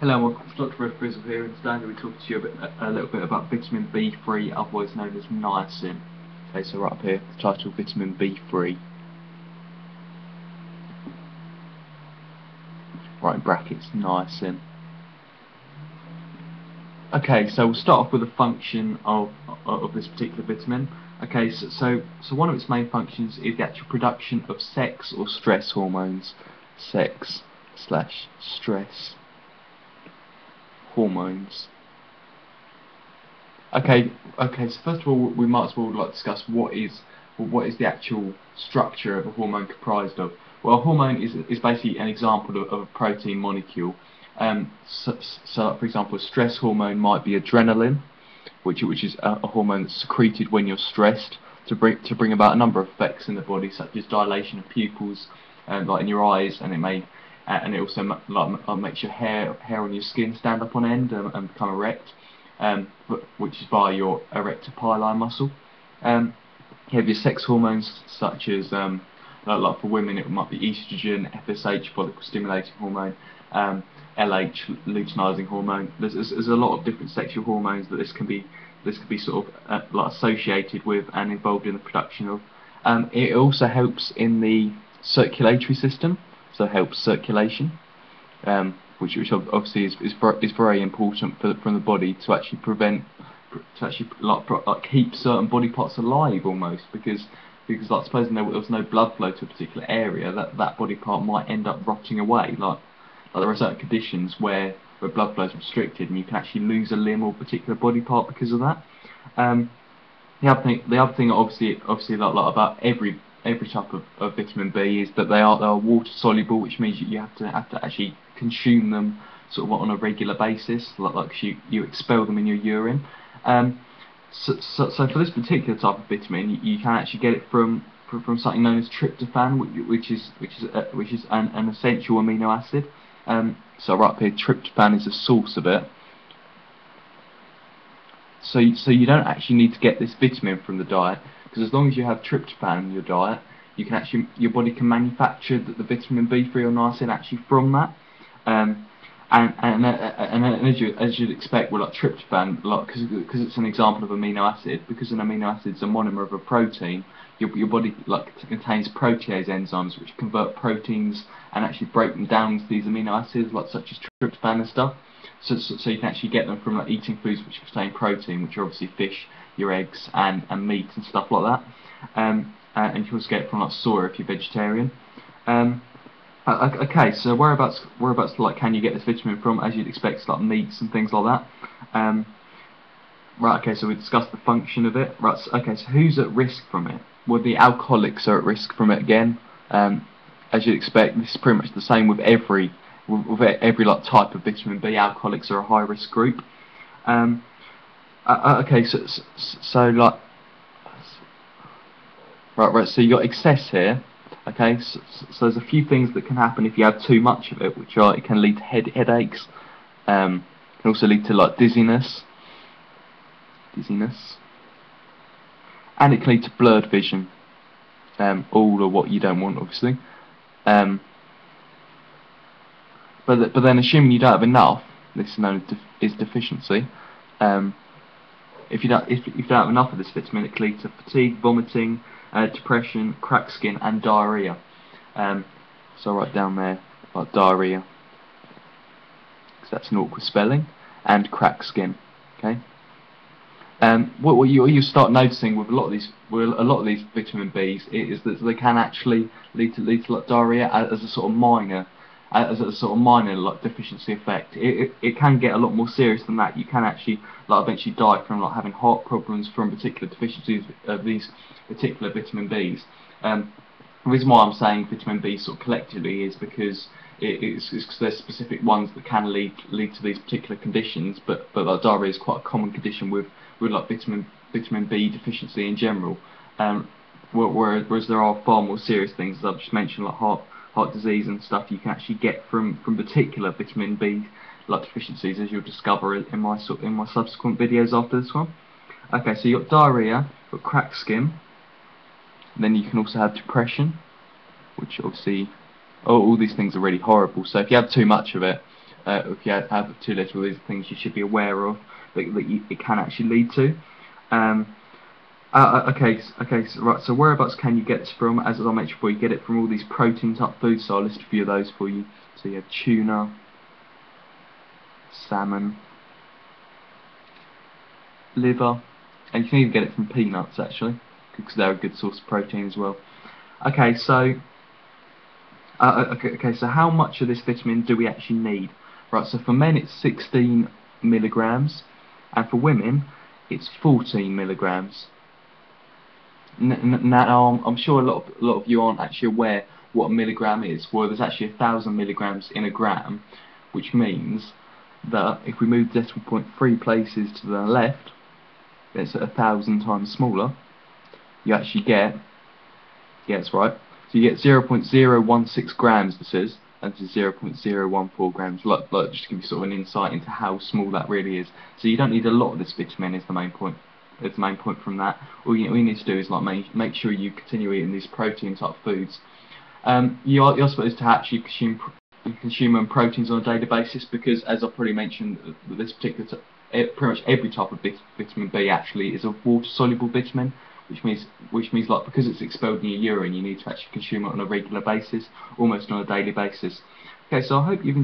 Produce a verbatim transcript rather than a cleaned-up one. Hello, welcome to Doctor Red Frizzle here, and today I'm going to be talking to you a, bit, a little bit about vitamin B three, otherwise known as niacin. Okay, so right up here, the title, vitamin B three. Right in brackets, niacin. Okay, so we'll start off with the function of, of this particular vitamin. Okay, so, so, so one of its main functions is the actual production of sex or stress hormones. Sex slash stress hormones. Okay, okay. So first of all, we might as well like discuss what is well, what is the actual structure of a hormone comprised of. Well, a hormone is is basically an example of, of a protein molecule. Um, so, so, for example, a stress hormone might be adrenaline, which which is a, a hormone that's secreted when you're stressed to bring to bring about a number of effects in the body, such as dilation of pupils, um, like in your eyes, and it may. Uh, and it also like, uh, makes your hair hair on your skin stand up on end and, and become erect, um, which is via your erector pili muscle. Um, you have your sex hormones such as, um, like, like for women it might be oestrogen, F S H, follicle stimulating hormone, um, L H, luteinizing hormone. There's, there's, there's a lot of different sexual hormones that this can be this can be sort of uh, like associated with and involved in the production of. Um, it also helps in the circulatory system. So helps circulation, um, which which obviously is is, is very important for the, from the body to actually prevent to actually like, like keep certain body parts alive almost, because because like supposing there was no blood flow to a particular area, that that body part might end up rotting away. Like, like there are certain conditions where where blood flow is restricted and you can actually lose a limb or particular body part because of that. Um, the other thing the other thing obviously obviously like, like about every Every type of, of vitamin B is that they are they are water soluble, which means you have to have to actually consume them sort of on a regular basis, like, like you you expel them in your urine. Um, so, so, so for this particular type of vitamin, you, you can actually get it from from, from something known as tryptophan, which, which is which is uh, which is an, an essential amino acid. Um, so right up here, tryptophan is the source of it. So so you don't actually need to get this vitamin from the diet, because as long as you have tryptophan in your diet, you can actually your body can manufacture the, the vitamin B three or niacin actually from that. Um, and and, and, and as, you, as you'd expect, well, like tryptophan, like because it's an example of amino acid, because an amino acid is a monomer of a protein, your your body like contains protease enzymes which convert proteins and actually break them down to these amino acids, like such as tryptophan and stuff. So, so, so you can actually get them from like eating foods which contain protein, which are obviously fish, your eggs, and, and meat and stuff like that. Um, and you can also get it from like soy if you're vegetarian. Um, okay, so whereabouts whereabouts like can you get this vitamin from? As you'd expect, it's like meats and things like that. Um, right. Okay, so we discussed the function of it. Right. So, okay, so who's at risk from it? Well, the alcoholics are at risk from it again. Um, as you'd expect, this is pretty much the same with every. With every like type of vitamin B, alcoholics are a high risk group. Um, uh, okay, so, so so like right, right. So you got excess here. Okay, so, so there's a few things that can happen if you have too much of it, which are it can lead to head headaches. Um, it can also lead to like dizziness, dizziness, and it can lead to blurred vision. Um, all of what you don't want, obviously. Um, But th but then, assuming you don't have enough, this is known as def is deficiency. Um, if you don't if, if you don't have enough of this vitamin, it can lead to fatigue, vomiting, uh, depression, cracked skin, and diarrhoea. Um, so I'll write down there like diarrhoea, because that's an awkward spelling, and cracked skin. Okay. Um, what, what you what you start noticing with a lot of these with a lot of these vitamin B's is that they can actually lead to lead to like diarrhoea as a sort of minor. As a sort of minor like deficiency effect, it, it it can get a lot more serious than that. You can actually like eventually die from like having heart problems from particular deficiencies of these particular vitamin B's. Um, the reason why I'm saying vitamin B sort of collectively is because it, it's because there's specific ones that can lead lead to these particular conditions. But but like diarrhoea is quite a common condition with with like vitamin vitamin B deficiency in general. Um, whereas, whereas there are far more serious things, as I've just mentioned, like heart. heart disease and stuff you can actually get from from particular vitamin B like deficiencies, as you'll discover in my sort in my subsequent videos after this one. Okay, so you've got diarrhea, you've got cracked skin, and then you can also have depression, which obviously oh all these things are really horrible. So if you have too much of it, uh, if you have too little. These are things you should be aware of that, that you, it can actually lead to. Um, uh, okay, okay, so, right. So whereabouts can you get this from? As I mentioned before, you get it from all these protein-type foods. So I'll list a few of those for you. So you have tuna, salmon, liver, and you can even get it from peanuts actually, because they're a good source of protein as well. Okay, so uh, okay, okay, so how much of this vitamin do we actually need? Right, so for men it's sixteen milligrams, and for women it's fourteen milligrams. N now I'm, I'm sure a lot of, a lot of you aren't actually aware what a milligram is. Well, there's actually a thousand milligrams in a gram, which means that if we move the decimal point three places to the left, it's a thousand times smaller. You actually get, yeah, that's right. So you get zero point zero one six grams. This is, and this is zero point zero one four grams. Look, look, just to give you sort of an insight into how small that really is. So you don't need a lot of this vitamin. Is the main point. Is the main point from that. All you, all you need to do is like make make sure you continue eating these protein type foods. Um, you are you're supposed to actually consume. consuming proteins on a daily basis, because as I've already mentioned, this particular it, pretty much every type of vit vitamin B actually is a water-soluble vitamin, which means which means like because it's expelled in your urine, you need to actually consume it on a regular basis, almost on a daily basis. Okay, so I hope you can